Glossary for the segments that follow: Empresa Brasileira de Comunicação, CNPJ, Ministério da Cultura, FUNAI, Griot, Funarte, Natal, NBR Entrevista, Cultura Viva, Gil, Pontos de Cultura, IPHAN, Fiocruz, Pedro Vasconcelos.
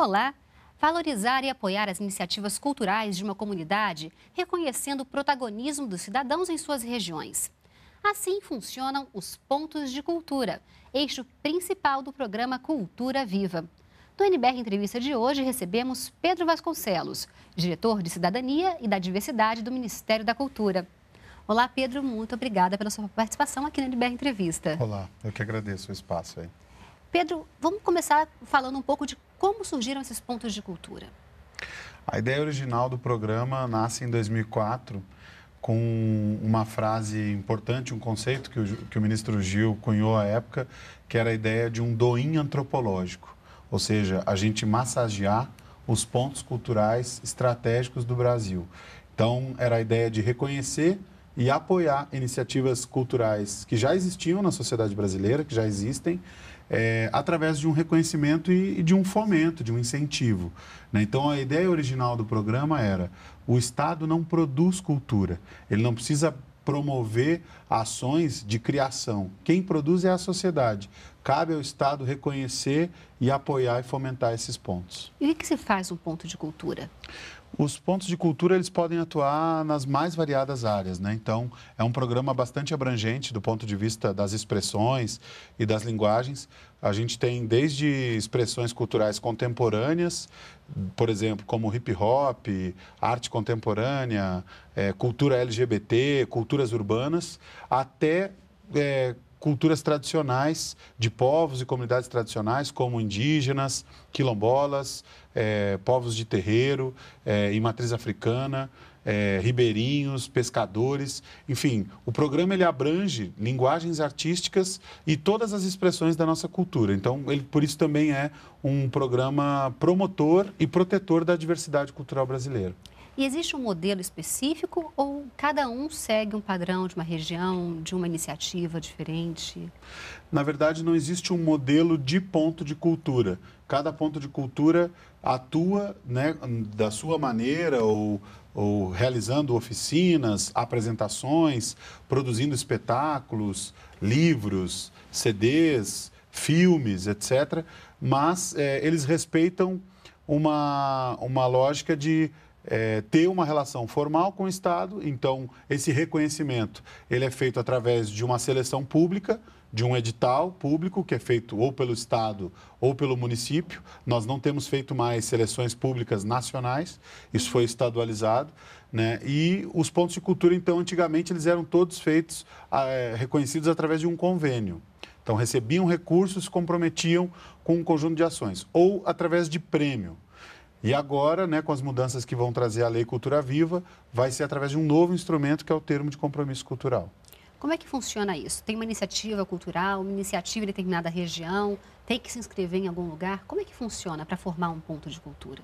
Olá! Valorizar e apoiar as iniciativas culturais de uma comunidade, reconhecendo o protagonismo dos cidadãos em suas regiões. Assim funcionam os Pontos de Cultura, eixo principal do programa Cultura Viva. No NBR Entrevista de hoje, recebemos Pedro Vasconcelos, diretor de Cidadania e da Diversidade do Ministério da Cultura. Olá, Pedro, muito obrigada pela sua participação aqui na NBR Entrevista. Olá, eu que agradeço o espaço aí. Pedro, vamos começar falando um pouco de como surgiram esses pontos de cultura. A ideia original do programa nasce em 2004 com uma frase importante, um conceito que o ministro Gil cunhou à época, que era a ideia de um doim antropológico, ou seja, a gente massagear os pontos culturais estratégicos do Brasil. Então, era a ideia de reconhecer e apoiar iniciativas culturais que já existiam na sociedade brasileira, que já existem, através de um reconhecimento e de um fomento, de um incentivo, né? Então, a ideia original do programa era: o Estado não produz cultura, ele não precisa promover ações de criação. Quem produz é a sociedade. Cabe ao Estado reconhecer e apoiar e fomentar esses pontos. E o que se faz um ponto de cultura? Os pontos de cultura, eles podem atuar nas mais variadas áreas, né? Então, é um programa bastante abrangente do ponto de vista das expressões e das linguagens. A gente tem desde expressões culturais contemporâneas, por exemplo, como hip-hop, arte contemporânea, cultura LGBT, culturas urbanas, até culturas tradicionais de povos e comunidades tradicionais, como indígenas, quilombolas, povos de terreiro, em matriz africana, ribeirinhos, pescadores. Enfim, o programa ele abrange linguagens artísticas e todas as expressões da nossa cultura. Então, ele por isso também é um programa promotor e protetor da diversidade cultural brasileira. E existe um modelo específico ou cada um segue um padrão de uma região, de uma iniciativa diferente? Na verdade, não existe um modelo de ponto de cultura. Cada ponto de cultura atua, né, da sua maneira ou realizando oficinas, apresentações, produzindo espetáculos, livros, CDs, filmes, etc. Mas eles respeitam uma lógica de ter uma relação formal com o Estado. Então, esse reconhecimento ele é feito através de uma seleção pública, de um edital público que é feito ou pelo Estado ou pelo município. Nós não temos feito mais seleções públicas nacionais, isso foi estadualizado, né? E os pontos de cultura, então, antigamente, eles eram todos feitos, reconhecidos através de um convênio. Então, recebiam recursos, se comprometiam com um conjunto de ações, ou através de prêmio. E agora, né, com as mudanças que vão trazer a Lei Cultura Viva, vai ser através de um novo instrumento, que é o termo de compromisso cultural. Como é que funciona isso? Tem uma iniciativa cultural, uma iniciativa em determinada região, tem que se inscrever em algum lugar? Como é que funciona para formar um ponto de cultura?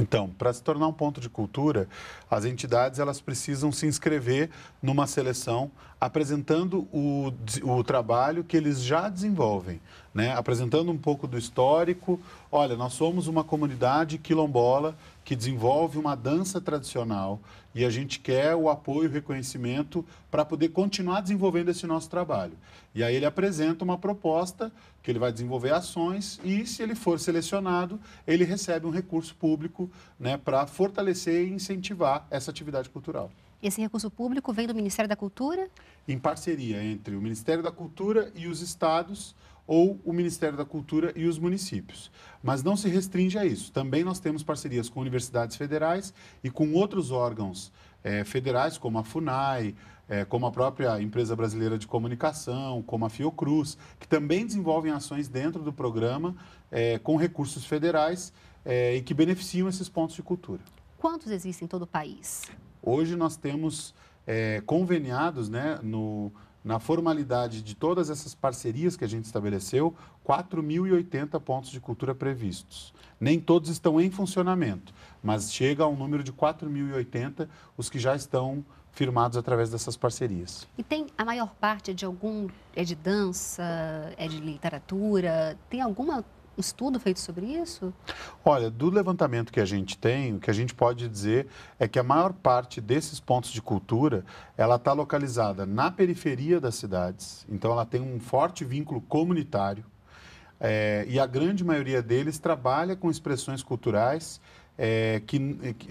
Então, para se tornar um ponto de cultura, as entidades elas precisam se inscrever numa seleção, apresentando o trabalho que eles já desenvolvem, né? Apresentando um pouco do histórico. Olha, nós somos uma comunidade quilombola que desenvolve uma dança tradicional e a gente quer o apoio e reconhecimento para poder continuar desenvolvendo esse nosso trabalho. E aí ele apresenta uma proposta, que ele vai desenvolver ações e, se ele for selecionado, ele recebe um recurso público, né, para fortalecer e incentivar essa atividade cultural. Esse recurso público vem do Ministério da Cultura? Em parceria entre o Ministério da Cultura e os estados, ou o Ministério da Cultura e os municípios. Mas não se restringe a isso. Também nós temos parcerias com universidades federais e com outros órgãos federais, como a FUNAI, como a própria Empresa Brasileira de Comunicação, como a Fiocruz, que também desenvolvem ações dentro do programa com recursos federais e que beneficiam esses pontos de cultura. Quantos existem em todo o país? Hoje nós temos conveniados, né, na formalidade de todas essas parcerias que a gente estabeleceu, 4.080 pontos de cultura previstos. Nem todos estão em funcionamento, mas chega a um número de 4.080 os que já estão firmados através dessas parcerias. E tem a maior parte de algum... é de dança, é de literatura, tem alguma... estudo feito sobre isso? Olha, do levantamento que a gente tem, o que a gente pode dizer é que a maior parte desses pontos de cultura, ela está localizada na periferia das cidades, então ela tem um forte vínculo comunitário. e a grande maioria deles trabalha com expressões culturais que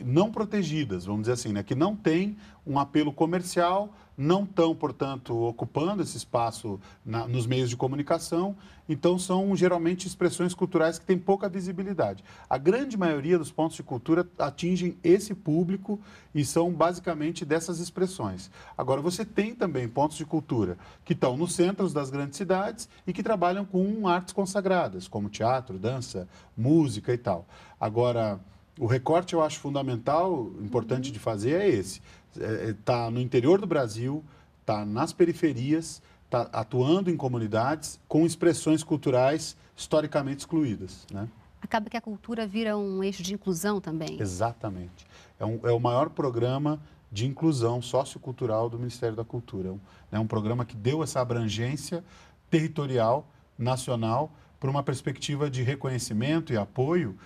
não protegidas, vamos dizer assim, né? Que não tem um apelo comercial, não estão, portanto, ocupando esse espaço nos meios de comunicação. Então, são geralmente expressões culturais que têm pouca visibilidade. A grande maioria dos pontos de cultura atingem esse público e são basicamente dessas expressões. Agora, você tem também pontos de cultura que estão nos centros das grandes cidades e que trabalham com artes consagradas, como teatro, dança, música e tal. Agora, o recorte, eu acho fundamental, importante de fazer é esse. Está no interior do Brasil, está nas periferias, está atuando em comunidades com expressões culturais historicamente excluídas, né? Acaba que a cultura vira um eixo de inclusão também. Exatamente. É o maior programa de inclusão sociocultural do Ministério da Cultura. É um programa que deu essa abrangência territorial, nacional, para uma perspectiva de reconhecimento e apoio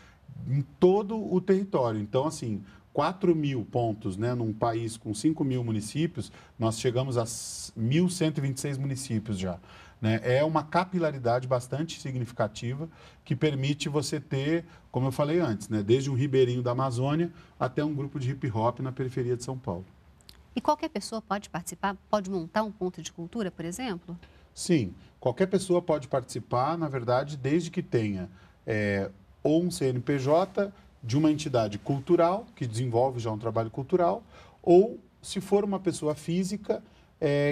em todo o território. Então, assim, 4 mil pontos, né, num país com 5 mil municípios, nós chegamos a 1.126 municípios já, né? É uma capilaridade bastante significativa que permite você ter, como eu falei antes, né, desde um ribeirinho da Amazônia até um grupo de hip-hop na periferia de São Paulo. E qualquer pessoa pode participar, pode montar um ponto de cultura, por exemplo? Sim, qualquer pessoa pode participar, na verdade, desde que tenha ou um CNPJ de uma entidade cultural, que desenvolve já um trabalho cultural, ou se for uma pessoa física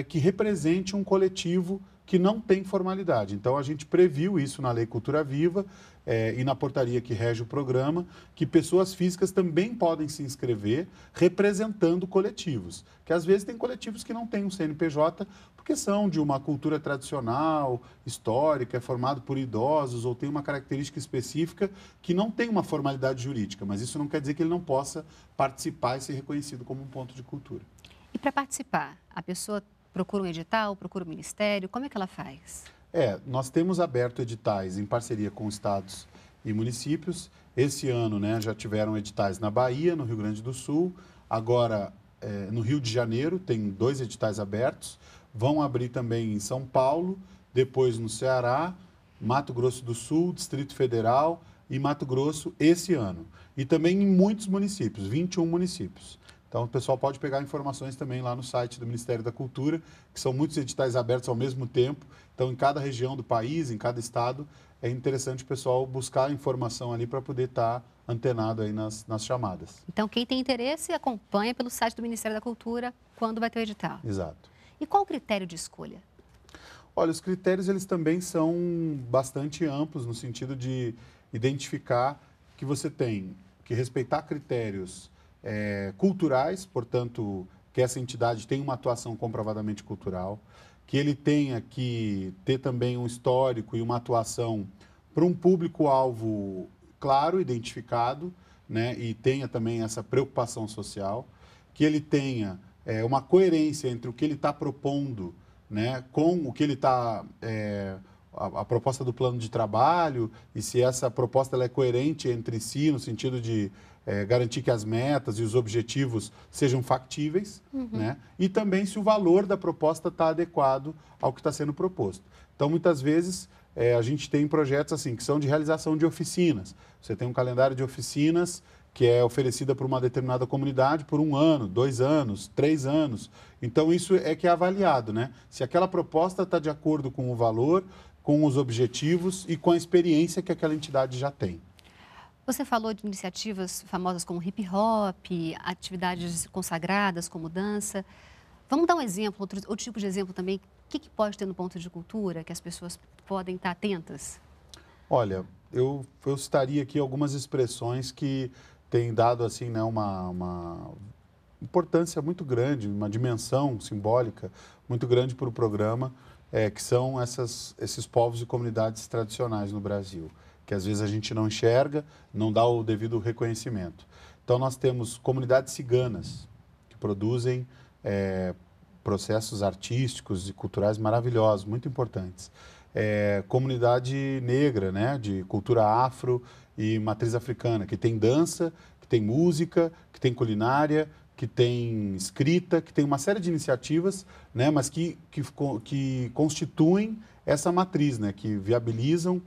que represente um coletivo que não tem formalidade. Então, a gente previu isso na Lei Cultura Viva e na portaria que rege o programa, que pessoas físicas também podem se inscrever representando coletivos, que às vezes tem coletivos que não têm um CNPJ, porque são de uma cultura tradicional, histórica, é formado por idosos ou tem uma característica específica que não tem uma formalidade jurídica, mas isso não quer dizer que ele não possa participar e ser reconhecido como um ponto de cultura. E para participar, a pessoa procura um edital, procura o Ministério, como é que ela faz? Nós temos aberto editais em parceria com estados e municípios. Esse ano, né, já tiveram editais na Bahia, no Rio Grande do Sul, agora no Rio de Janeiro tem 2 editais abertos, vão abrir também em São Paulo, depois no Ceará, Mato Grosso do Sul, Distrito Federal e Mato Grosso esse ano. E também em muitos municípios, 21 municípios. Então, o pessoal pode pegar informações também lá no site do Ministério da Cultura, que são muitos editais abertos ao mesmo tempo. Então, em cada região do país, em cada estado, é interessante o pessoal buscar informação ali para poder estar antenado aí nas chamadas. Então, quem tem interesse, acompanha pelo site do Ministério da Cultura quando vai ter o edital. Exato. E qual o critério de escolha? Olha, os critérios eles também são bastante amplos, no sentido de identificar que você tem que respeitar critérios culturais, portanto, que essa entidade tenha uma atuação comprovadamente cultural, que ele tenha que ter também um histórico e uma atuação para um público-alvo claro, identificado, né, e tenha também essa preocupação social, que ele tenha uma coerência entre o que ele está propondo, né, com o que ele está... A proposta do plano de trabalho e se essa proposta ela é coerente entre si, no sentido de garantir que as metas e os objetivos sejam factíveis, né? E também se o valor da proposta está adequado ao que está sendo proposto. Então, muitas vezes, a gente tem projetos assim que são de realização de oficinas. Você tem um calendário de oficinas que é oferecida por uma determinada comunidade por 1 ano, 2 anos, 3 anos. Então, isso é que é avaliado, né? Se aquela proposta está de acordo com o valor, com os objetivos e com a experiência que aquela entidade já tem. Você falou de iniciativas famosas como hip-hop, atividades consagradas como dança. Vamos dar um exemplo, outro tipo de exemplo também. O que pode ter no ponto de cultura que as pessoas podem estar atentas? Olha, eu citaria aqui algumas expressões que têm dado assim, né, uma importância muito grande, uma dimensão simbólica muito grande para o programa, que são esses povos e comunidades tradicionais no Brasil, que às vezes a gente não enxerga, não dá o devido reconhecimento. Então, nós temos comunidades ciganas, que produzem processos artísticos e culturais maravilhosos, muito importantes. Comunidade negra, né, de cultura afro e matriz africana, que tem dança, que tem música, que tem culinária, que tem escrita, que tem uma série de iniciativas, né, mas que constituem essa matriz, né, que viabilizam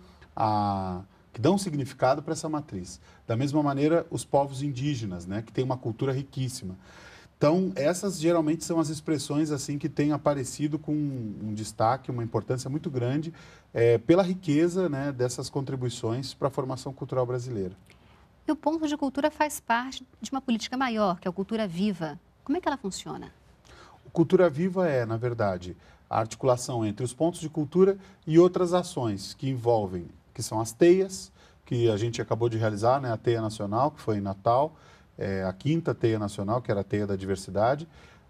que dão significado para essa matriz. Da mesma maneira, os povos indígenas, né, que têm uma cultura riquíssima. Então, essas geralmente são as expressões assim que têm aparecido com um destaque, uma importância muito grande pela riqueza, né, dessas contribuições para a formação cultural brasileira. E o Pontos de Cultura faz parte de uma política maior, que é a Cultura Viva. Como é que ela funciona? O Cultura Viva é, na verdade, a articulação entre os pontos de cultura e outras ações que envolvem, que são as teias, que a gente acabou de realizar, né, a Teia Nacional, que foi em Natal, a 5ª Teia Nacional, que era a Teia da Diversidade,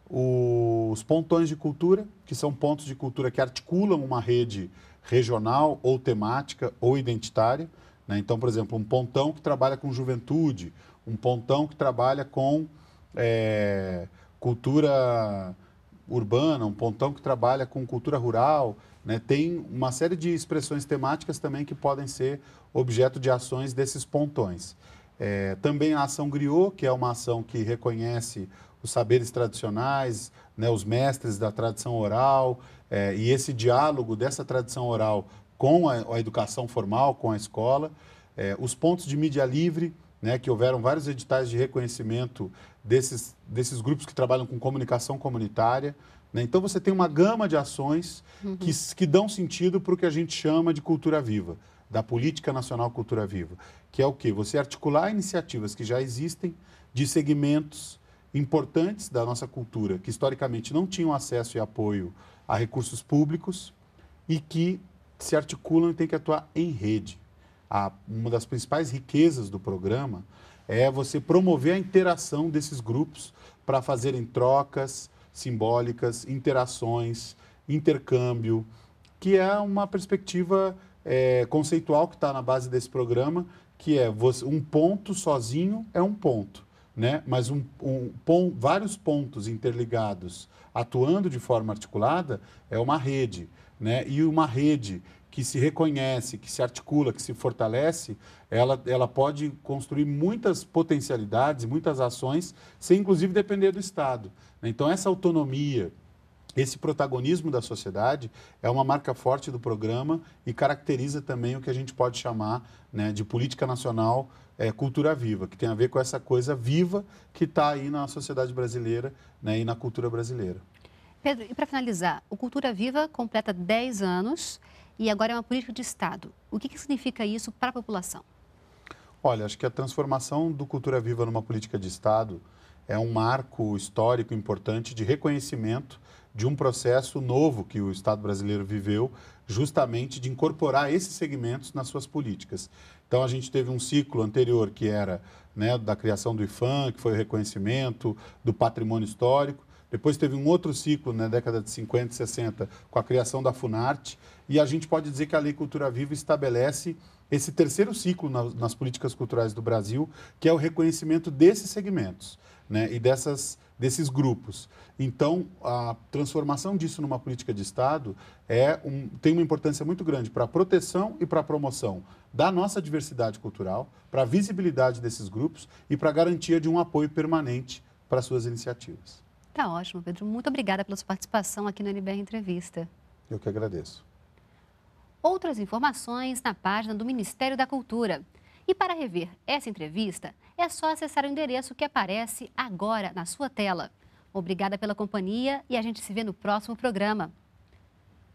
os pontões de cultura, que são pontos de cultura que articulam uma rede regional ou temática ou identitária, né? Então, por exemplo, um pontão que trabalha com juventude, um pontão que trabalha com cultura urbana, um pontão que trabalha com cultura rural, né? Tem uma série de expressões temáticas também que podem ser objeto de ações desses pontões. Também a ação Griot, que é uma ação que reconhece os saberes tradicionais, né, os mestres da tradição oral, e esse diálogo dessa tradição oral com a educação formal, com a escola, os pontos de mídia livre, né, que houveram vários editais de reconhecimento desses grupos que trabalham com comunicação comunitária, né? Então, você tem uma gama de ações que dão sentido para o que a gente chama de cultura viva, da Política Nacional Cultura Viva, que é o quê? Você articular iniciativas que já existem de segmentos importantes da nossa cultura, que historicamente não tinham acesso e apoio a recursos públicos e que se articulam e têm que atuar em rede. Uma das principais riquezas do programa é você promover a interação desses grupos para fazerem trocas simbólicas, interações, intercâmbio, que é uma perspectiva conceitual que está na base desse programa, que é um ponto sozinho é um ponto, né? Mas vários pontos interligados atuando de forma articulada é uma rede, né? E uma rede que se reconhece, que se articula, que se fortalece, ela pode construir muitas potencialidades, muitas ações, sem inclusive depender do Estado. Então, essa autonomia, esse protagonismo da sociedade é uma marca forte do programa e caracteriza também o que a gente pode chamar, né, de política nacional cultura viva, que tem a ver com essa coisa viva que está aí na sociedade brasileira, né, e na cultura brasileira. Pedro, e para finalizar, o Cultura Viva completa 10 anos... e agora é uma política de Estado. O que significa isso para a população? Olha, acho que a transformação do Cultura Viva numa política de Estado é um marco histórico importante de reconhecimento de um processo novo que o Estado brasileiro viveu, justamente de incorporar esses segmentos nas suas políticas. Então, a gente teve um ciclo anterior que era, né, da criação do IPHAN, que foi o reconhecimento do patrimônio histórico. Depois teve um outro ciclo na década de 50 e 60 com a criação da Funarte. E a gente pode dizer que a Lei Cultura Viva estabelece esse terceiro ciclo nas políticas culturais do Brasil, que é o reconhecimento desses segmentos, né, e desses grupos. Então, a transformação disso numa política de Estado tem uma importância muito grande para a proteção e para a promoção da nossa diversidade cultural, para a visibilidade desses grupos e para a garantia de um apoio permanente para suas iniciativas. Tá ótimo, Pedro. Muito obrigada pela sua participação aqui no NBR Entrevista. Eu que agradeço. Outras informações na página do Ministério da Cultura. E para rever essa entrevista, é só acessar o endereço que aparece agora na sua tela. Obrigada pela companhia e a gente se vê no próximo programa.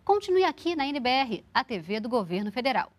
Continue aqui na NBR, a TV do Governo Federal.